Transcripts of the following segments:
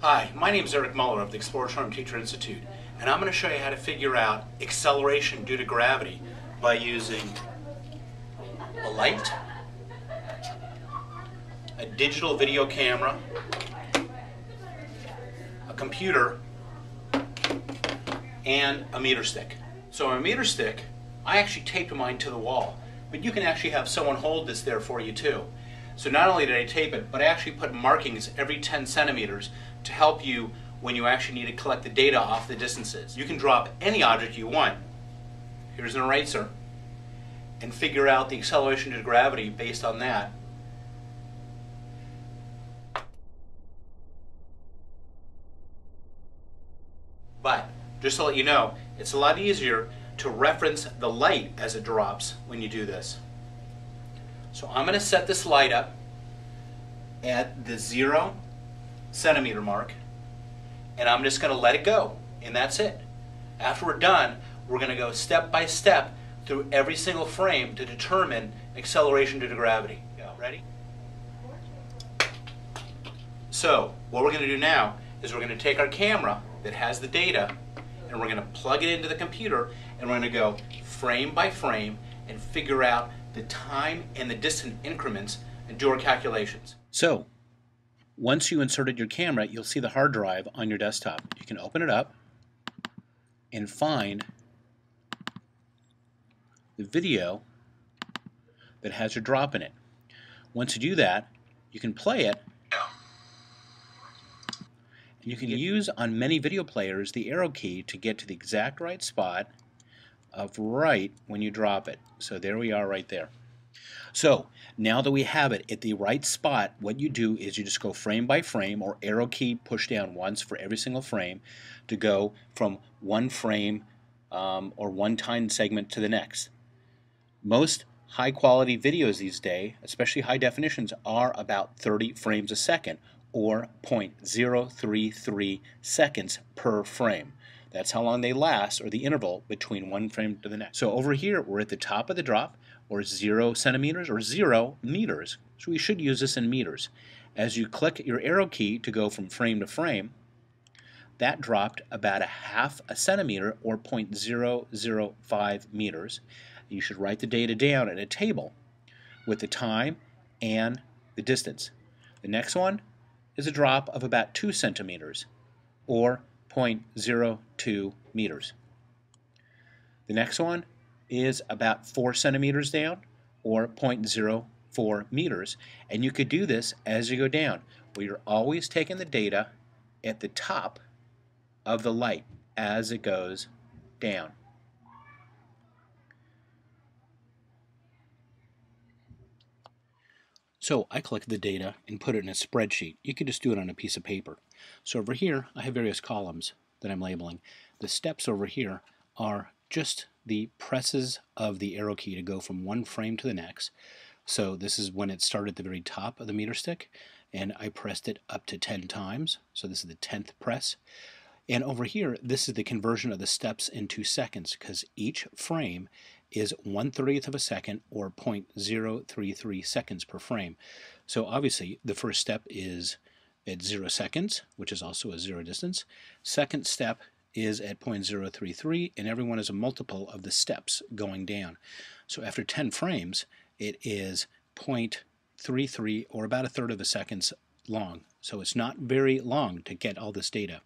Hi, my name is Eric Muller of the Exploratorium Teacher Institute, and I'm going to show you how to figure out acceleration due to gravity by using a light, a digital video camera, a computer, and a meter stick. So on a meter stick, I actually taped mine to the wall, but you can actually have someone hold this there for you too. So not only did I tape it, but I actually put markings every 10 centimeters to help you when you actually need to collect the data off the distances. You can drop any object you want. Here's an eraser, and figure out the acceleration due to gravity based on that. But just to let you know, it's a lot easier to reference the light as it drops when you do this. So I'm going to set this light up at the 0 centimeter mark, and I'm just going to let it go, and that's it. After we're done, we're going to go step by step through every single frame to determine acceleration due to gravity. Ready? So what we're going to do now is we're going to take our camera that has the data, and we're going to plug it into the computer, and we're going to go frame by frame and figure out the time and the distance increments and do our calculations. So, once you inserted your camera, you'll see the hard drive on your desktop. You can open it up and find the video that has your drop in it. Once you do that, you can play it. And you can use on many video players the arrow key to get to the exact right spot of right when you drop it. So there we are right there. So now that we have it at the right spot, what you do is you just go frame by frame, or arrow key push down once for every single frame, to go from one frame or one time segment to the next. Most high quality videos these days, especially high definitions, are about 30 frames a second, or 0.033 seconds per frame. That's how long they last, or the interval between one frame to the next. So over here, we're at the top of the drop, or 0 centimeters, or 0 meters. So we should use this in meters. As you click your arrow key to go from frame to frame, that dropped about 0.5 centimeter, or 0.005 meters. You should write the data down in a table with the time and the distance. The next one is a drop of about 2 centimeters, or 0.02 meters. The next one is about 4 centimeters down, or 0.04 meters, and you could do this as you go down, where you're always taking the data at the top of the light as it goes down. So I collected the data and put it in a spreadsheet. You could just do it on a piece of paper. So over here I have various columns that I'm labeling. The steps over here are just the presses of the arrow key to go from one frame to the next. So this is when it started at the very top of the meter stick, and I pressed it up to 10 times. So this is the 10th press. And over here, this is the conversion of the steps into seconds, because each frame is 1/30th of a second, or 0.033 seconds per frame. So obviously the first step is at 0 seconds, which is also a 0 distance. Second step is at 0.033, and every one is a multiple of the steps going down. So after 10 frames, it is 0.33, or about 1/3 of a second long. So it's not very long to get all this data.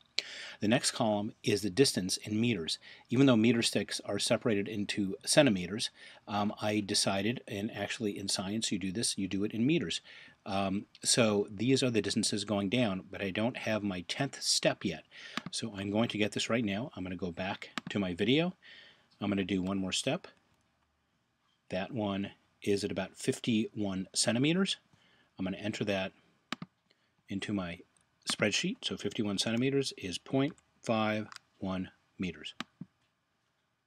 The next column is the distance in meters. Even though meter sticks are separated into centimeters, I decided, and actually in science you do this, you do it in meters. So these are the distances going down, but I don't have my 10th step yet. So I'm going to get this right now. I'm going to go back to my video. I'm going to do one more step. That one is at about 51 centimeters. I'm going to enter that into my spreadsheet. So 51 centimeters is 0.51 meters.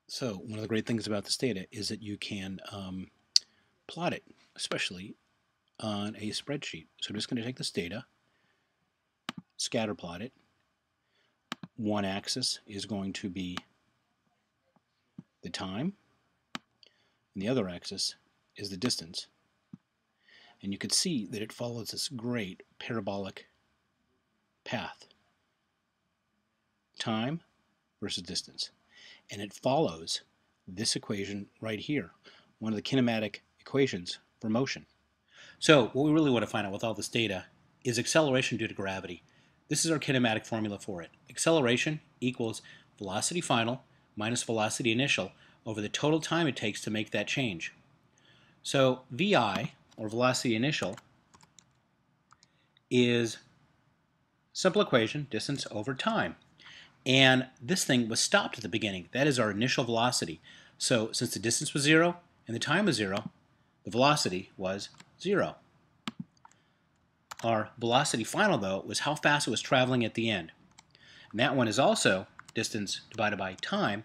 So one of the great things about this data is that you can plot it, especially on a spreadsheet. So I'm just going to take this data, scatter plot it. One axis is going to be the time, and the other axis is the distance. And you can see that it follows this great parabolic path. time versus distance. And it follows this equation right here, one of the kinematic equations for motion. So what we really want to find out with all this data is acceleration due to gravity. This is our kinematic formula for it. Acceleration equals velocity final minus velocity initial over the total time it takes to make that change. So VI, or velocity initial, is simple equation, distance over time. And this thing was stopped at the beginning. That is our initial velocity. So since the distance was 0 and the time was 0, the velocity was 0. Our velocity final, though, was how fast it was traveling at the end. And that one is also distance divided by time.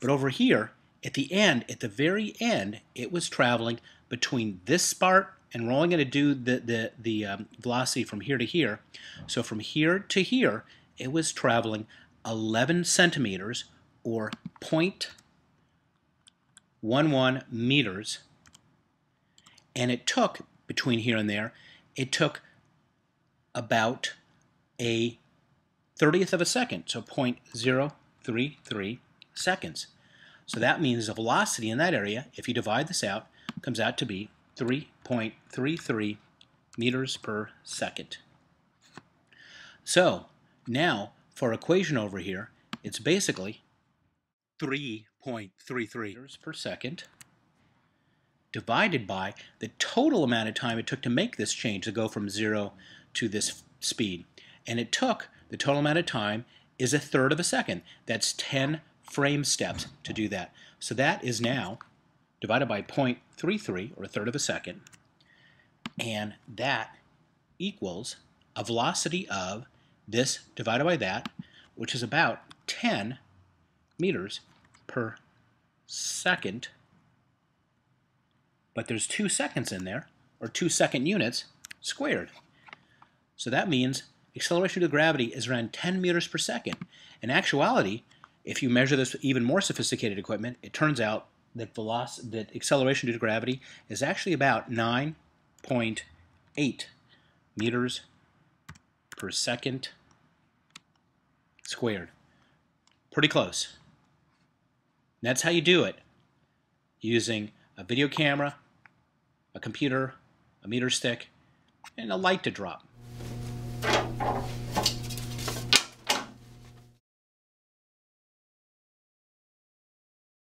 But over here, at the end, at the very end, it was traveling between this part, and we're only going to do the velocity from here to here. So from here to here, it was traveling 11 centimeters, or 0.11 meters. And it took, between here and there, it took about a 30th of a second, so 0.033 seconds. So that means the velocity in that area, if you divide this out, comes out to be 3.33 meters per second. So now for our equation over here, it's basically 3.33 meters per second divided by the total amount of time it took to make this change, to go from 0 to this speed. And it took, the total amount of time is 1/3 of a second. That's 10 frame steps to do that. So that is now divided by 0.33, or 1/3 of a second, and that equals a velocity of this divided by that, which is about 10 meters per second. But there's 2 seconds in there, or 2 second units squared. So that means acceleration due to gravity is around 10 meters per second. In actuality, if you measure this with even more sophisticated equipment, it turns out that acceleration due to gravity is actually about 9.8 meters per second squared. Pretty close. And that's how you do it, using a video camera, a computer, a meter stick, and a light to drop.